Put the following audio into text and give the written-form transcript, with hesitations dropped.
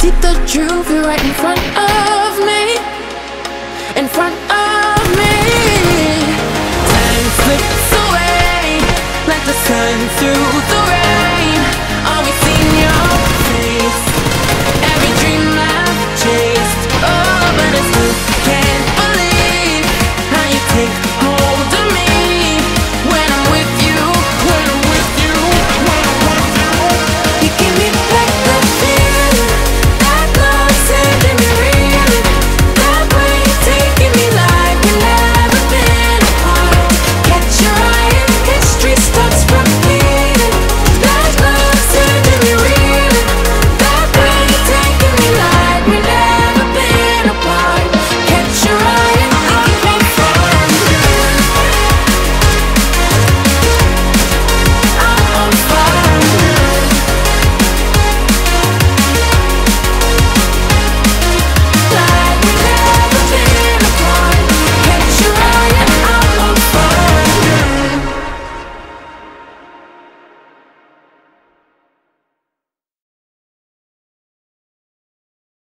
See the truth right in front of me, in front of me. Time slips away like the sun through the rain.